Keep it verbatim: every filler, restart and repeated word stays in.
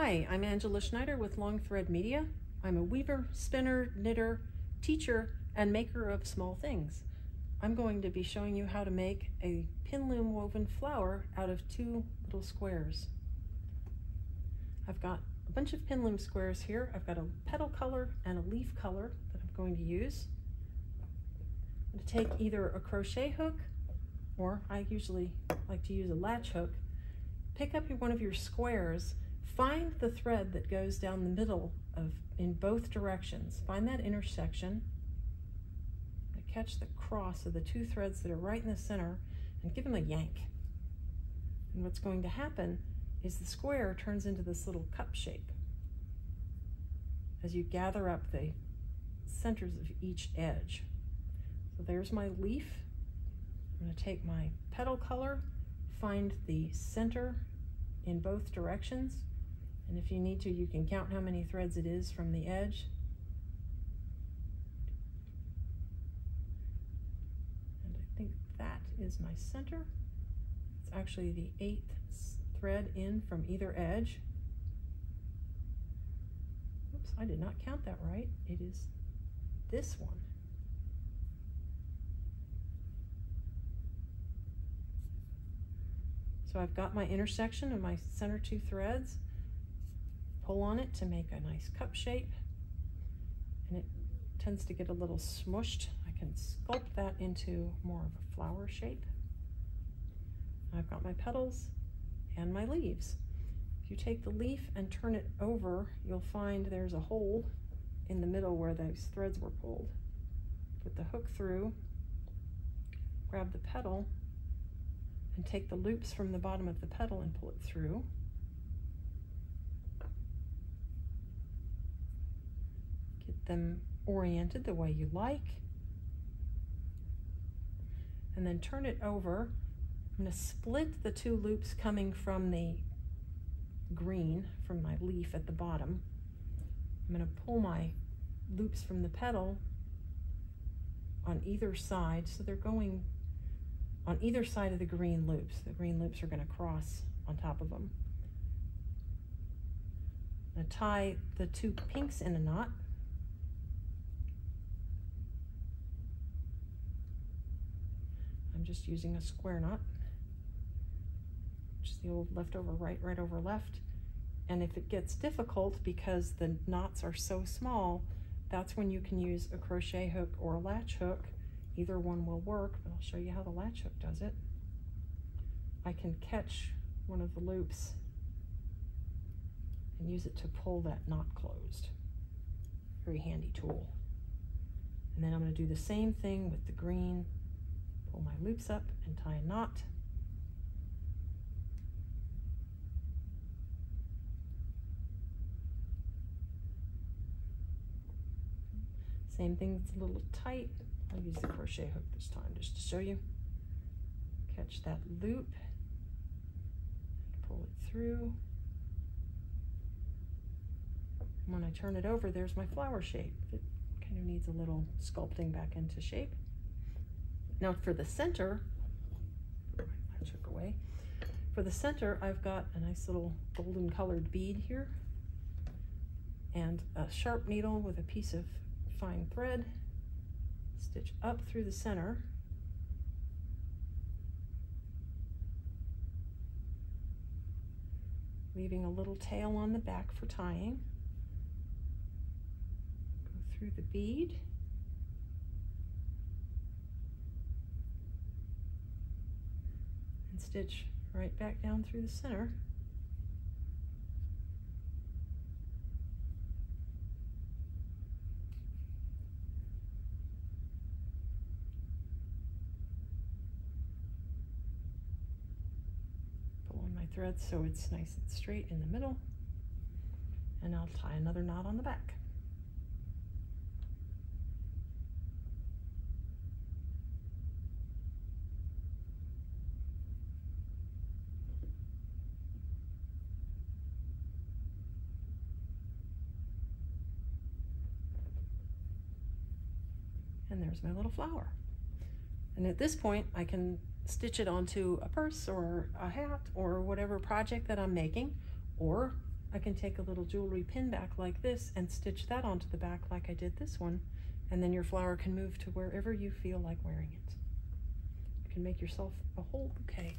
Hi, I'm Angela Schneider with Long Thread Media. I'm a weaver, spinner, knitter, teacher, and maker of small things. I'm going to be showing you how to make a pin loom woven flower out of two little squares. I've got a bunch of pin loom squares here. I've got a petal color and a leaf color that I'm going to use. I'm going to take either a crochet hook, or I usually like to use a latch hook. Pick up one of your squares, find the thread that goes down the middle of in both directions. Find that intersection. Catch the cross of the two threads that are right in the center and give them a yank. And what's going to happen is the square turns into this little cup shape as you gather up the centers of each edge. So there's my leaf. I'm going to take my petal color, find the center in both directions, and if you need to, you can count how many threads it is from the edge. And I think that is my center. It's actually the eighth thread in from either edge. Oops, I did not count that right. It is this one. So I've got my intersection and my center two threads. Pull on it to make a nice cup shape, and it tends to get a little smooshed. I can sculpt that into more of a flower shape. I've got my petals and my leaves. If you take the leaf and turn it over, you'll find there's a hole in the middle where those threads were pulled. Put the hook through, grab the petal, and take the loops from the bottom of the petal and pull it through. Get them oriented the way you like. And then turn it over. I'm going to split the two loops coming from the green, from my leaf at the bottom. I'm going to pull my loops from the petal on either side, so they're going on either side of the green loops. The green loops are going to cross on top of them. I'm going to tie the two pinks in a knot. I'm just using a square knot, just the old left over right, right over left. And if it gets difficult because the knots are so small, that's when you can use a crochet hook or a latch hook. Either one will work, but I'll show you how the latch hook does it. I can catch one of the loops and use it to pull that knot closed. Very handy tool. And then I'm going to do the same thing with the green. Pull my loops up and tie a knot. Same thing, it's a little tight. I'll use the crochet hook this time just to show you. Catch that loop, pull it through. And when I turn it over, there's my flower shape. It kind of needs a little sculpting back into shape. Now for the center, I took away. For the center, I've got a nice little golden colored bead here and a sharp needle with a piece of fine thread. Stitch up through the center. Leaving a little tail on the back for tying. Go through the bead. And stitch right back down through the center. Thread so it's nice and straight in the middle, and I'll tie another knot on the back. And there's my little flower. And at this point I can stitch it onto a purse or a hat or whatever project that I'm making, or I can take a little jewelry pin back like this and stitch that onto the back like I did this one, and then your flower can move to wherever you feel like wearing it. You can make yourself a whole bouquet